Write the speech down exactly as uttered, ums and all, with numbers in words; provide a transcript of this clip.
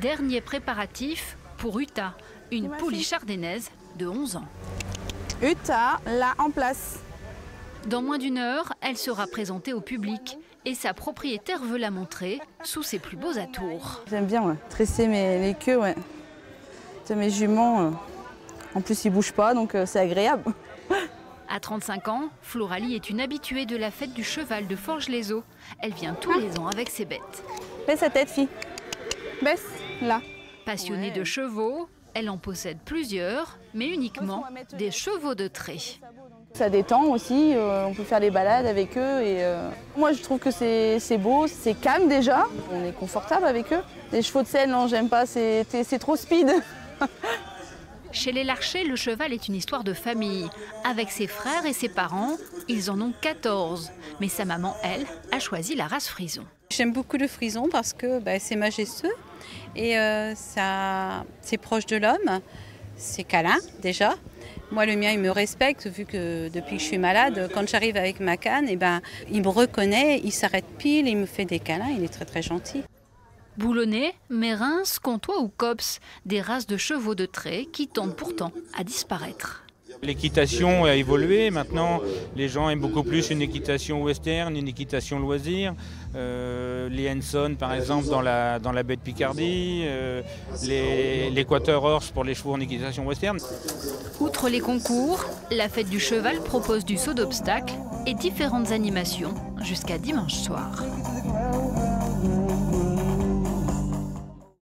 Dernier préparatif pour Uta, une poulie chardonnaise de onze ans. Uta, là en place. Dans moins d'une heure, elle sera présentée au public et sa propriétaire veut la montrer sous ses plus beaux atours. J'aime bien, ouais. Tresser mes, les queues, ouais. De mes juments, euh. en plus ils ne bougent pas, donc euh, c'est agréable. À trente-cinq ans, Floralie est une habituée de la fête du cheval de Forges-les-Eaux. Elle vient tous ah. les ans avec ses bêtes. Baisse sa tête, fille. Baisse, là. Passionnée ouais. de chevaux, elle en possède plusieurs, mais uniquement des chevaux de trait. Ça détend aussi, euh, on peut faire des balades avec eux. Et, euh, moi je trouve que c'est beau, c'est calme déjà, on est confortable avec eux. Les chevaux de selle, non, j'aime pas, c'est trop speed. Chez les Larchers, le cheval est une histoire de famille. Avec ses frères et ses parents, ils en ont quatorze. Mais sa maman, elle, a choisi la race frison. J'aime beaucoup le frison parce que bah, c'est majestueux et euh, c'est proche de l'homme, c'est câlin déjà. Moi, le mien, il me respecte, vu que depuis que je suis malade, quand j'arrive avec ma canne, eh ben, il me reconnaît, il s'arrête pile, il me fait des câlins, il est très très gentil. Boulonnais, Mérins, Comtois ou Cops, des races de chevaux de trait qui tendent pourtant à disparaître. L'équitation a évolué, maintenant les gens aiment beaucoup plus une équitation western, une équitation loisir. Euh, les Henson par exemple dans la, dans la baie de Picardie, euh, l'équateur horse pour les chevaux en équitation western. Outre les concours, la fête du cheval propose du saut d'obstacles et différentes animations jusqu'à dimanche soir.